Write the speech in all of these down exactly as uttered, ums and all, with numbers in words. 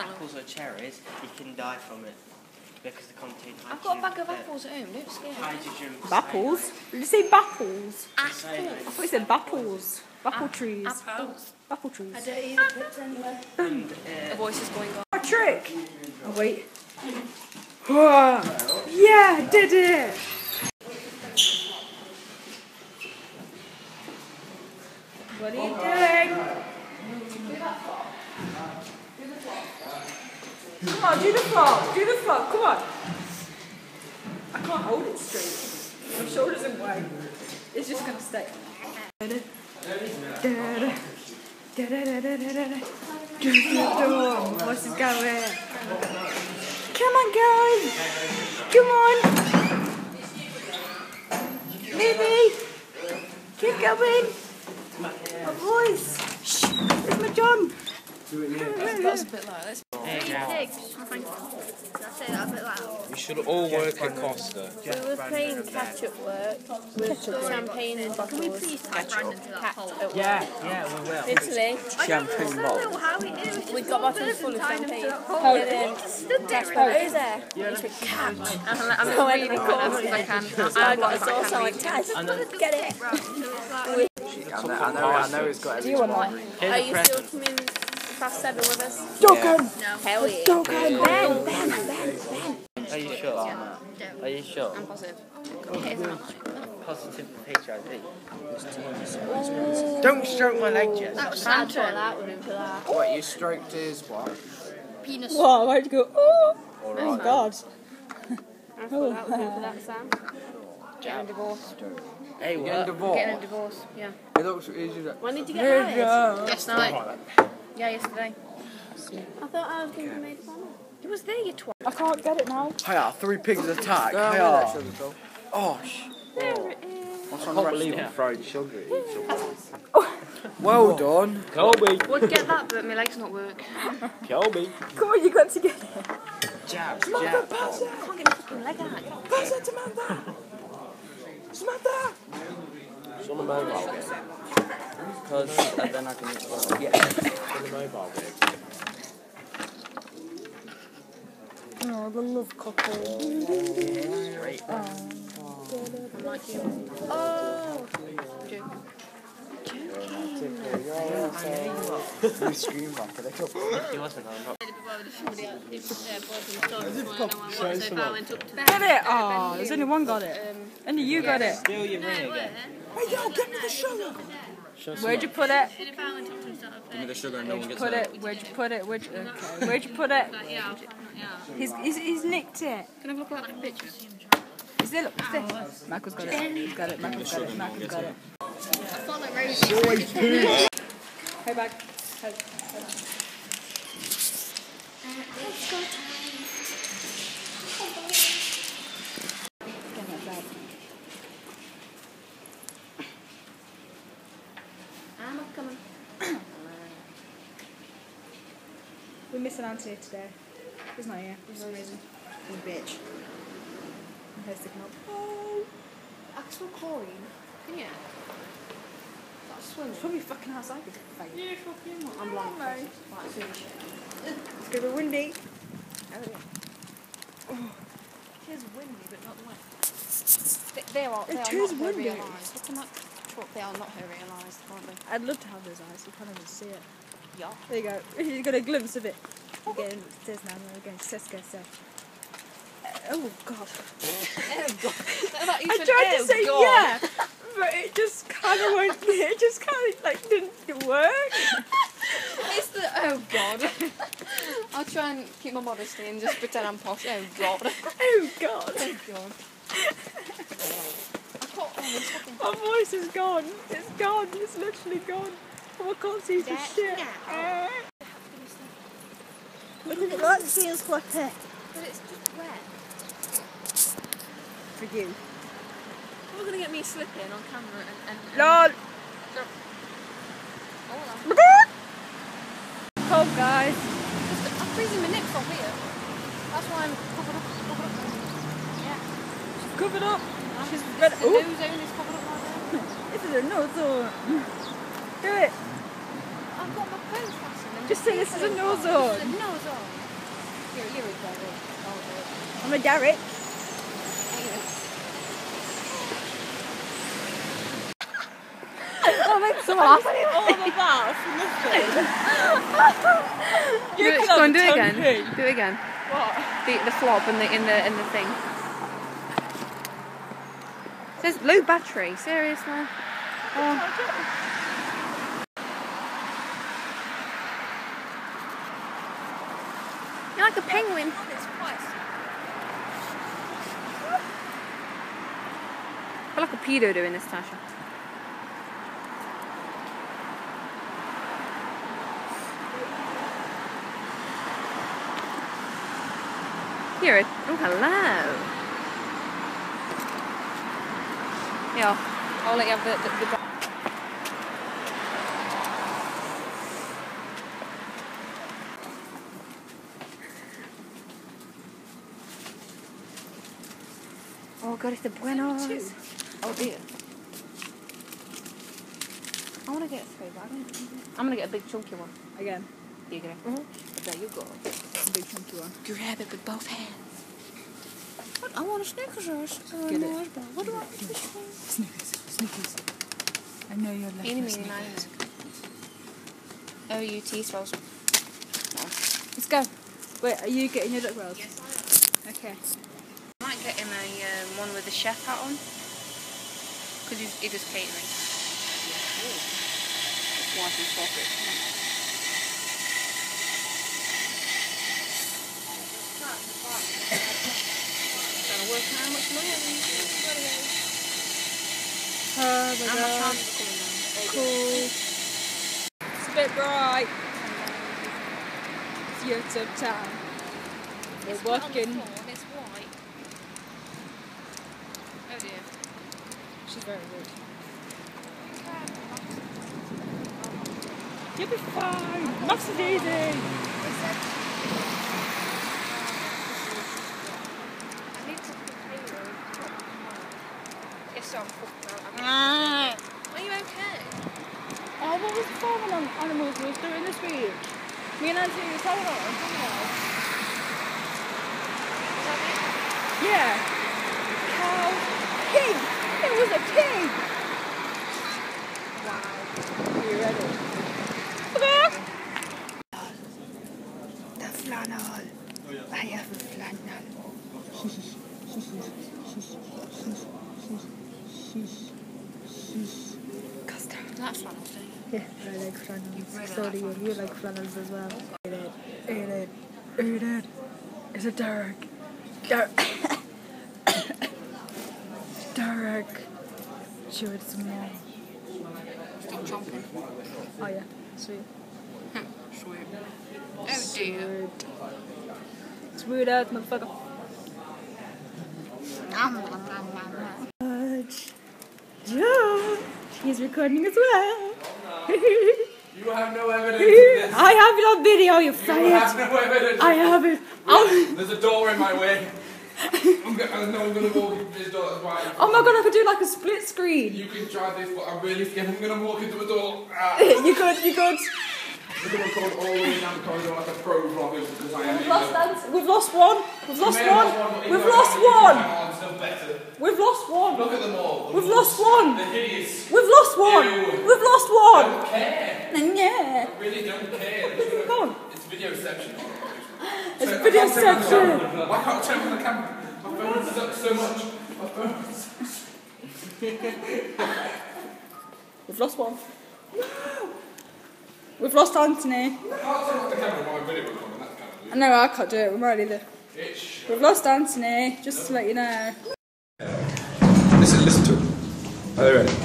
apples or cherries, you can die from it. Because the contain hydrogen. I've got a bag of apples at home, don't scare me. Bapples? Did you say bapples? Apples. I thought you said bapples. Apple trees. Apples. Apple trees. I don't either, but anyway. And uh, the voice is going on. A trick! Oh, wait. Yeah, did it! What are you doing? Come on, do the flop, do the flop, come on. I can't hold it straight. My shoulders are wide. It's just going to stick. What's this going? Come on, guys. Come on. Baby. Keep going. My voice. Shh. It's my John. That's a bit loud. There you go. We should all work at Costa. We were playing catch-up work with champagne and bottles. Can we please catch up? Yeah, yeah, we will. Italy. Champagne bottles. We've got bottles full of champagne. Hold it in. Stood there. Who's there? You should catch. I'm going to call as I can. I've got a sauce on my ties. Get it. I know he's got everyone. Are you still coming? Past seven with us? Dokken! Yeah. No. Hell yeah. Dokken! Ben! Ben! Ben! Ben! Are you sure? Yeah. Are you sure? I'm positive. Okay, it's not like positive H I V. Oh. Don't stroke my leg, Jess. That was sad. That would have been that. What, you stroked his what? Penis. Wow, why'd you go, oh! All right. Oh, God. I thought that would have been that, Sam. Getting a divorce. Hey, what? Getting a divorce? Getting a divorce, yeah. It looks easy. When did you get married? Last night. Yeah, yesterday. I thought I was going to be made fun of. It was there, you twat. I can't get it now. Hiya, three pigs attack. Hiya. Oh, sh. There it is. I can't believe we fried sugar. Well done. Colby. Would get that, but my leg's not work. Colby. Come on, you got to get it. Jab, jab. Pass it. I can't get my fucking leg out. Pass it to Samantha. Samantha. It's on the mobile game. Because then I can get the yeah. The mobile game. Oh, the love couple. Straight. Oh. Oh. You scream back at it. Get it! Oh, there's only one got it. Only you got it. Steal your ring again. Hey, yo, get me the sugar! Where'd you put it? Give me the sugar and no one gets it. Where'd you put it? Where'd you put it? Okay. Where'd you put it? He's, he's, he's nicked it. Can I look at that picture? Is there, is there? Michael's got it. He's got it. Michael's got it. Michael's got it. Hey, back. Hey, we missed an auntie today. He's not here. He's amazing. He's a bitch. I'm posting him up. Oh! Axel Corey. Yeah. That's swimming. It's probably fucking outside. Yeah, fucking what? I'm blind. Like, it's gonna be windy. Oh, yeah. Oh. It is windy, but not the wind. They, they are, they it are is not windy. Her real eyes. Look at that truck. They are not her real eyes, aren't they? I'd love to have those eyes. You can't even see it. Yeah. There you go. You got a glimpse of it. We're going to Disney. We're going to Tesco. So. Oh God. Oh God. I tried to say God. Yeah, but it just kind of went. It just kind of like didn't work. It's the oh God. I'll try and keep my modesty and just pretend I'm posh. Oh God. Oh God. Oh God. I can't. Oh, my voice is gone. It's gone. It's literally gone. Oh, I can't see for shit. Uh, look at that, it feels like it. But it's just wet. For you. You're going to get me slipping on camera and... and LOL! Hold on. Cold, guys. I'm freezing my nip from here. That's why I'm covered up. Covered up. Yeah. She's covered up. Yeah. She's red. The nose zone is covered up right now. It's a nose zone. Do it. I've got my phone fastened and Just say this is a no zone. It's a no zone. Here, you're a direct. Oh, I'm a direct. That makes so much sense. All the bars from this thing. You do it, go on, do it again. Thing. Do it again. What? The the flop in the in the in the thing. It says low battery. Seriously. Oh. You're like a penguin. I feel like a pedo doing this, Tasha. You're a... Oh, hello. Yeah, I'll let you have the... the, the Oh god, it's the Buenos. Oh dear. I want to get a three, but I don't think I'm going to get a big chunky one. Again? You're going to? Mm-hmm. There you go. A big chunky one. Grab it with both hands. What? I want a Snickers or a Snickers. Get it. What do I want? Snickers. Snickers. I know you're left for Snickers. O U T spells. Let's go. Wait, are you getting your duck rolls? Yes, I am. Okay. Get him a um, one with the chef hat on because he does catering. It's nice and soft. Trying to work out how much money I need. Oh my god! Cool. It's a bit bright. It's YouTube time. We're working. She's very rude. You'll be fine! Maths is easy! I need to If so, I'm fucked up. Are you okay? Oh, what was the farming on animals we were doing this week? Me and Anthony were telling about them, didn't we? Is that it? Yeah. Cow. Pig! It was a pig! Wow. You ready? Come on! The flannel. I have a flannel. Costa. That flannel thing. Yeah, I like flannels. Sorry, you like flannels as well. Eat it. Eat it. Eat it. Is it dark? Dark. Dark. She would smell. Stop chomping. Oh yeah, sweet. Sweet. Oh dear. It's weird out, motherfucker. Joe, he's recording as well. You have no evidence of this. I have it on video, you faggot. You have no evidence. I have it. I'll... There's a door in my way. I'm gonna, no, I'm gonna walk into this door, that's why. Oh my god, I could do like a split screen. You can try this, but I'm really scared. I'm gonna walk into a door. Ah. You could, you could. We're gonna record all the way down the corridor like a pro vlogger because I am. We've lost, answer. We've lost one. We've lost one. lost one. We've lost one. We've lost one. Look at them all. We've lost one. They're hideous. We've lost one. We've lost one. I don't care. Yeah. I really don't care. It's, gonna, it's videoception. It's video section. Why can't I turn on the camera? My phone sucks so much. My phone sucks. We've lost one. No. We've lost Anthony. I can't turn on the camera while I'm video recording. That can't do. I know I can't do it. We might either. We've lost Anthony. Just to let you know. Listen, listen to it. Are they ready? It's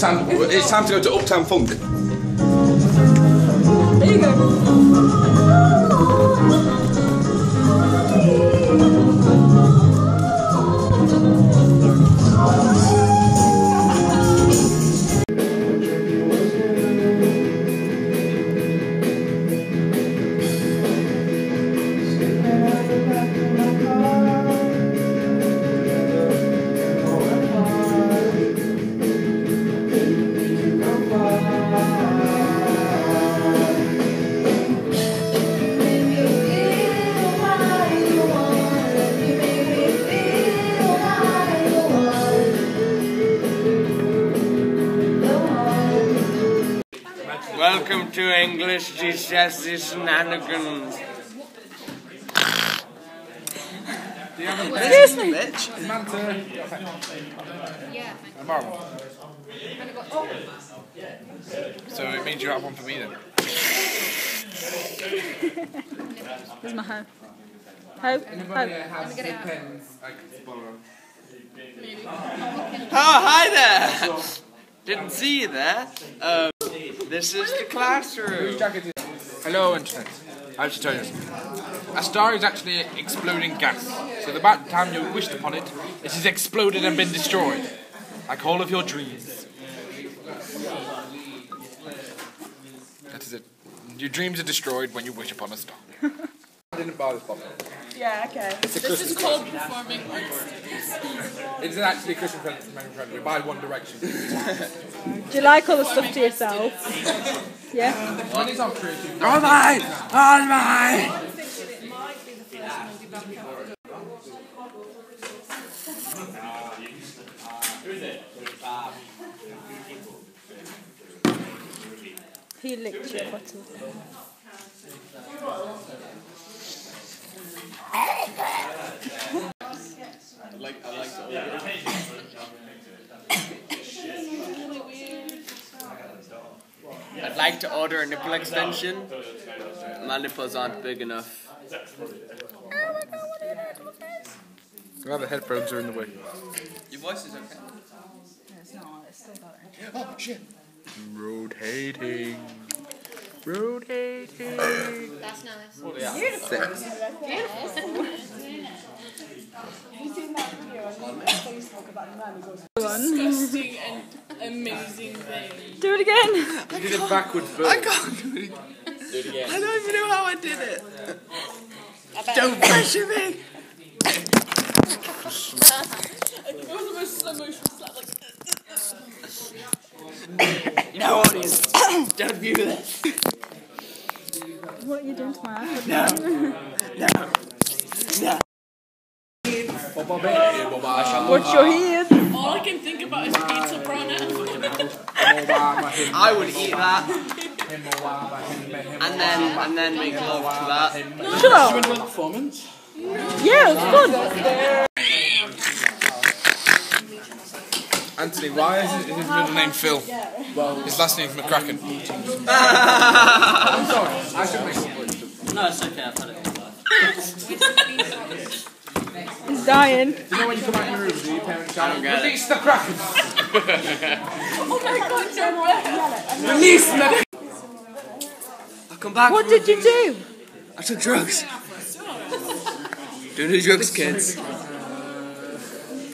time. It's time to go to Uptown Funk. There you go. Welcome to English Shenanigans. Do you have a Seriously? Bitch? Manta. Yeah. So it means you have one for me then? There's my hoe. Hoe. Anybody that has pens, I can borrow them. Oh, hi there! Didn't see you there. Um, this is the classroom. Hello, Internet. I should tell you. A star is actually exploding gas, so the about time you wished upon it, it has exploded and been destroyed. Like all of your dreams. That is it. Your dreams are destroyed when you wish upon a star. I didn't buy this bottle. Yeah, okay. It's a this is called present. Performing arts. It's actually a Christian present. You buy One Direction. Do you like all the stuff to yourself? Yeah? One is on creative. Oh my! Oh my! He licked your bottle. I like I like the yeah. I'd like to order a nipple extension. My nipples aren't big enough. My other headphones are in the way. Your voice is okay. No, it's not. It's still better. Oh shit! Rotating. Rotating. That's nice. Oh, yeah. Beautiful. Beautiful. Have you seen that video on Facebook about a man who goes disgusting and amazing thing? Do it again. I did it backwards first. I can't do it again. Do it again. I don't even know how I did it. I don't pressure me. It was the most slow motion slap, like. You know, audience, don't view this. What are you doing to my eye? No. No. No. What's your hand? All I can think about is pizza prana. I would eat that. And then, and then make love to that. Shut up! You enjoyed the performance? Yeah, it was fun. Anthony, why is his middle name Phil? His last name's McCracken. I'm sorry, I should make some voice. No, it's okay, I've had it all. He's dying. Do you know when you come out of your room, do your parents shout out, "Release the Kraken!" Oh my god, no way! Release the... I've come back. What did you do? I took drugs. Don't do drugs, kids.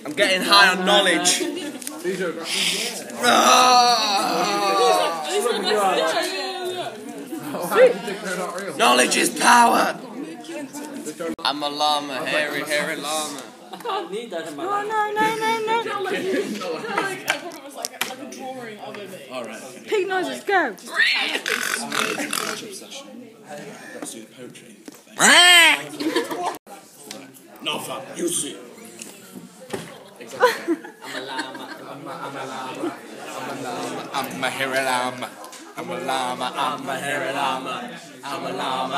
I'm getting high on knowledge. These are graphics. Knowledge is power! I'm a llama, hairy, hairy llama. I can't need that in my life. No, no, no, no, no. I thought it was like a drawing of it. Alright. Pig noises, go! Let's do the poetry. No fun, you see. I'm a llama. I'm a llama. I'm a llama. I'm a hairy llama. I'm a llama. I'm a hairy llama. I'm a llama.